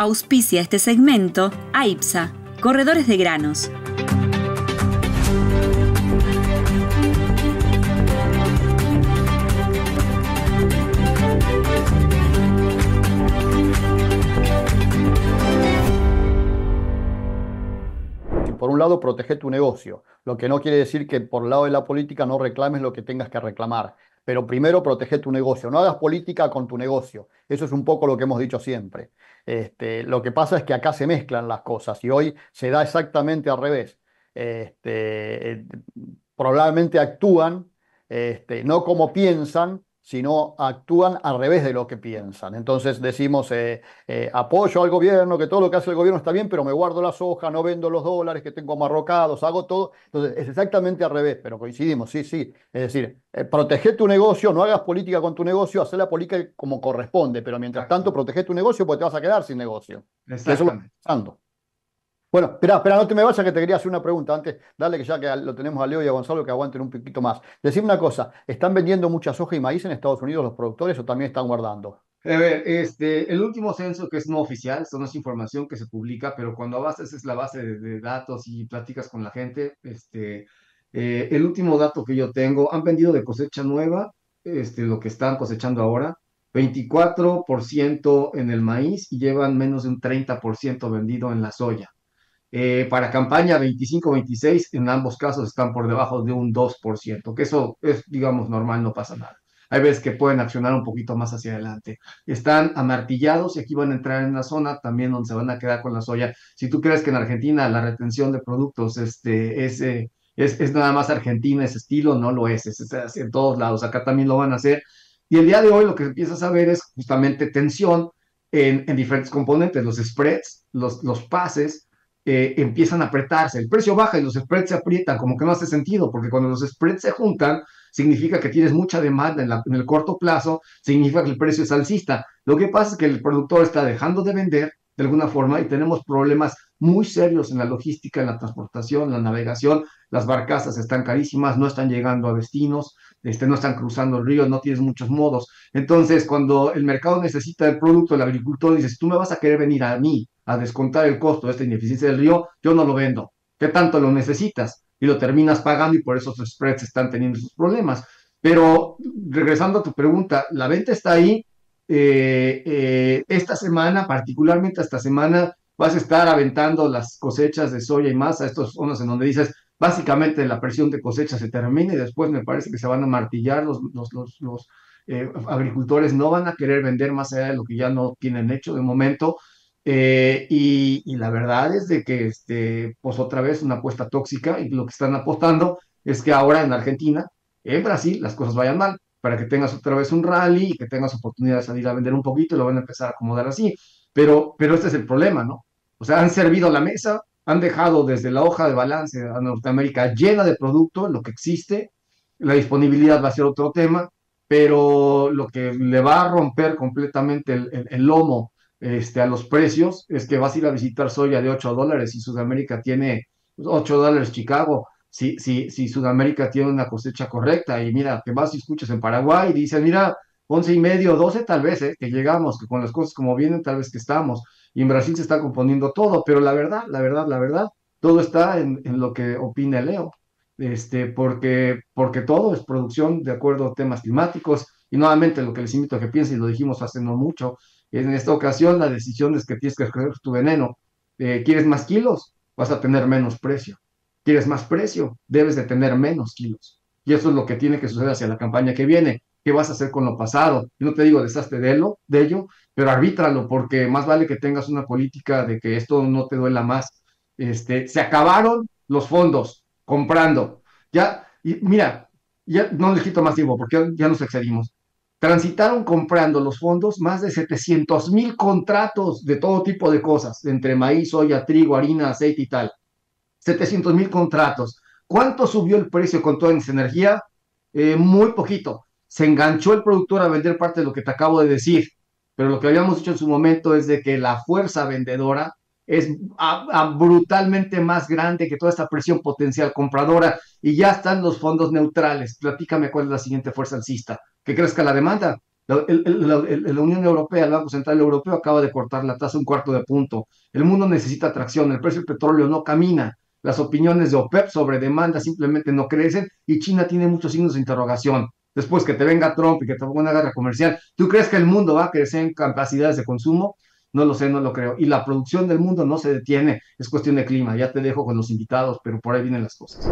Auspicia este segmento IPSA, Corredores de Granos. Por un lado, protege tu negocio, lo que no quiere decir que por el lado de la política no reclames lo que tengas que reclamar. Pero primero protege tu negocio, no hagas política con tu negocio. Eso es un poco lo que hemos dicho siempre. Lo que pasa es que acá se mezclan las cosas y hoy se da exactamente al revés. Probablemente actúan, no como piensan, sino actúan al revés de lo que piensan. Entonces decimos, apoyo al gobierno, que todo lo que hace el gobierno está bien, pero me guardo la soja, no vendo los dólares que tengo amarrocados, hago todo. Entonces es exactamente al revés, pero coincidimos, sí. Es decir, protege tu negocio, no hagas política con tu negocio, haz la política como corresponde, pero mientras tanto protege tu negocio porque te vas a quedar sin negocio. Exactamente. Bueno, espera, no te me vayas, que te quería hacer una pregunta antes. Dale, que ya que lo tenemos a Leo y a Gonzalo, que aguanten un poquito más. Decime una cosa, ¿están vendiendo mucha soja y maíz en Estados Unidos los productores o también están guardando? A ver, el último censo, que es no oficial, esto no es información que se publica, pero cuando haces la base de datos y platicas con la gente, el último dato que yo tengo, han vendido de cosecha nueva, lo que están cosechando ahora, 24% en el maíz y llevan menos de un 30% vendido en la soya. Para campaña 25-26, en ambos casos están por debajo de un 2%, que eso es, digamos, normal, no pasa nada. Hay veces que pueden accionar un poquito más hacia adelante. Están amartillados y aquí van a entrar en una zona también donde se van a quedar con la soya. Si tú crees que en Argentina la retención de productos es nada más Argentina ese estilo, no lo es. Es en todos lados, acá también lo van a hacer. Y el día de hoy lo que empiezas a ver es justamente tensión en diferentes componentes, los spreads, los pases. Empiezan a apretarse, el precio baja y los spreads se aprietan, como que no hace sentido, porque cuando los spreads se juntan, significa que tienes mucha demanda en el corto plazo, significa que el precio es alcista. Lo que pasa es que el productor está dejando de vender de alguna forma y tenemos problemas muy serios en la logística, en la transportación, la navegación, las barcazas están carísimas, no están llegando a destinos, no están cruzando el río, no tienes muchos modos. Entonces, cuando el mercado necesita el producto, el agricultor dice, tú me vas a querer venir a mí a descontar el costo de esta ineficiencia del río, yo no lo vendo. ¿Qué tanto lo necesitas? Y lo terminas pagando y por eso los spreads están teniendo sus problemas. Pero regresando a tu pregunta, la venta está ahí. Esta semana, particularmente esta semana, vas a estar aventando las cosechas de soya y más a estos zonas en donde dices, básicamente la presión de cosecha se termina y después me parece que se van a martillar los agricultores, no van a querer vender más allá de lo que ya no tienen hecho de momento. Y la verdad es de que, pues otra vez una apuesta tóxica y lo que están apostando es que ahora en Argentina, en Brasil, las cosas vayan mal, para que tengas otra vez un rally y que tengas oportunidad de salir a vender un poquito y lo van a empezar a acomodar así. Pero este es el problema, ¿no? O sea, han servido la mesa, han dejado desde la hoja de balance a Norteamérica llena de producto, lo que existe, la disponibilidad va a ser otro tema, pero lo que le va a romper completamente el lomo a los precios, es que vas a ir a visitar soya de $8 y Sudamérica tiene $8 Chicago, si Sudamérica tiene una cosecha correcta, y mira, que vas y escuchas en Paraguay y dicen, mira, 11.5, 12 tal vez, que llegamos, que con las cosas como vienen tal vez que estamos, y en Brasil se está componiendo todo, pero la verdad, todo está en lo que opina Leo, porque todo es producción de acuerdo a temas climáticos, y nuevamente lo que les invito a que piensen, y lo dijimos hace no mucho, en esta ocasión la decisión es que tienes que escoger tu veneno. ¿Quieres más kilos? Vas a tener menos precio. ¿Quieres más precio? Debes de tener menos kilos. Y eso es lo que tiene que suceder hacia la campaña que viene. ¿Qué vas a hacer con lo pasado? Yo no te digo deshazte de ello, pero arbítralo, porque más vale que tengas una política de que esto no te duela más. Se acabaron los fondos comprando. Ya, y mira, ya no les quito más tiempo porque ya nos excedimos. Transitaron comprando los fondos más de 700,000 contratos de todo tipo de cosas, entre maíz, soya, trigo, harina, aceite y tal. 700,000 contratos. ¿Cuánto subió el precio con toda esa energía? Muy poquito. Se enganchó el productor a vender parte de lo que te acabo de decir, pero lo que habíamos dicho en su momento es de que la fuerza vendedora es brutalmente más grande que toda esta presión potencial compradora y ya están los fondos neutrales. Platícame cuál es la siguiente fuerza alcista. Que crezca la demanda, La Unión Europea, el Banco Central Europeo, acaba de cortar la tasa 1/4 de punto. El mundo necesita tracción, el precio del petróleo no camina, las opiniones de OPEP sobre demanda simplemente no crecen y China tiene muchos signos de interrogación. Después que te venga Trump y que te ponga una guerra comercial, ¿tú crees que el mundo va a crecer en capacidades de consumo? No lo sé, no lo creo. Y la producción del mundo no se detiene, es cuestión de clima. Ya te dejo con los invitados, pero por ahí vienen las cosas.